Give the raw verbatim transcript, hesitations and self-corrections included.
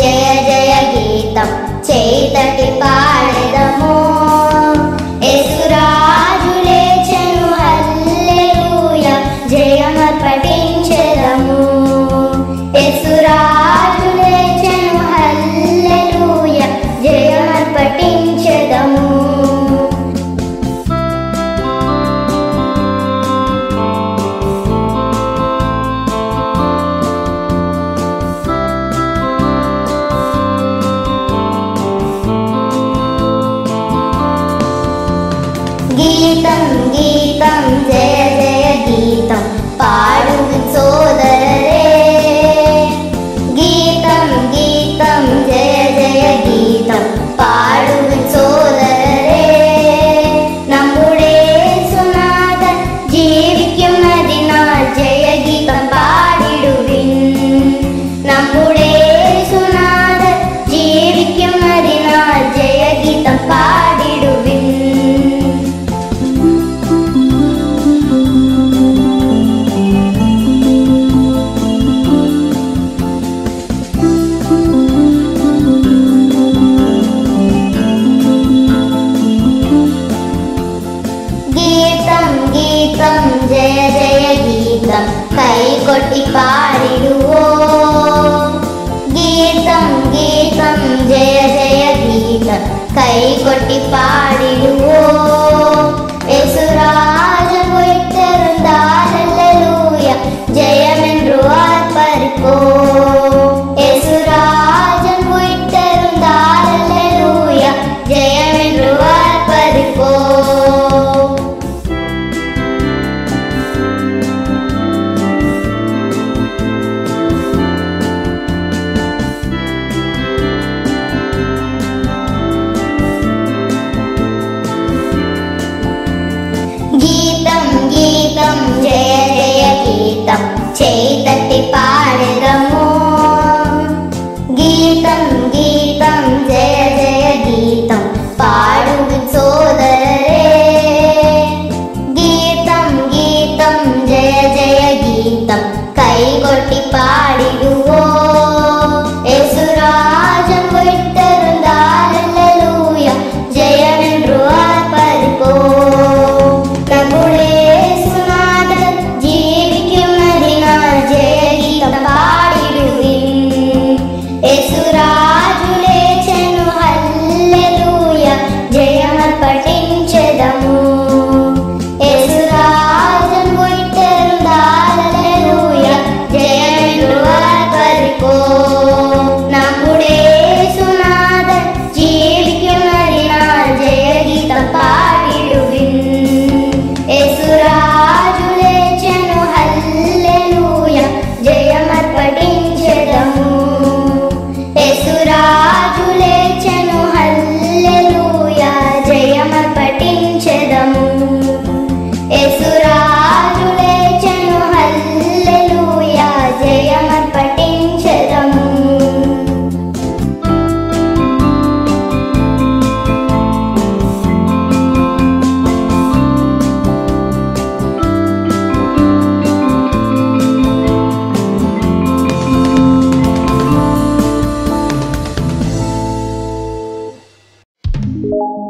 जय जय गीतं चैतटि पाडेदमु యేసురాజు లేచెను హల్లెలూయా జయమ పఠించెదము యేసురాజు లేచెను హల్లెలూయా జయమ పఠించెదము गीतं गीतं जय जय गीतं पाडुवि सोदररे गीतं गीतं जय जय गीतं पाडुवि सोदररे नम्मुडे येसुनाथन जीविक्कुन्नदिनाल जय गीतं पाडिडुविन नम्मुडे येसुनाथन जीविक्कुन्नदिनाल जय गीतं पाडिडुविन गीतं जय जय गीतं कई कोटि पाडिडुवो गीतं गीतं जय जय गीतं कई कोटि पाडिडुवो యేసురాజు ഉയർത്തിരുന്നാൽ ഹല്ലേലൂയ ജയമെന്നു ആർപ്പർക്കോ യേസുരാജു ഉയർത്തിരുന്നാൽ ഹല്ലേലൂയ ജയമെന്നു ആർപ്പർക്കോ जय जय गीतं चैतटि पाडेदमु गीतं गीतं जय जय गीतं पाडुवि सोदररे गीतं गीतं जय जय गीतं कैकोट्टि पाडिडुवो యేసురాజు ഉയർത്തിരുന്നാൽ ഹല്ലേലൂയ ജയമെന്നു ആർപ്പർക്കോ యేసురాజు లేచెను హల్లెలూయా జయమ పఠించెదము యేసురాజు ఉయర్తిరున్నాల్ హల్లెలూయా జయమెను ఆర్పర్కో നമ്മുടെ യേശുനാഥൻ ജീവിക്കുന്നതിനാൽ ജയഗീതം പാടിടുവിൻ యేసురాజు లేచెను హల్లెలూయా జయమ పఠించెదము యేసురాజు లేచెను హల్లెలూయా జయమ పఠించెదము యేసురాజు లేచెను హల్లెలూయా జయమ పఠించెదము you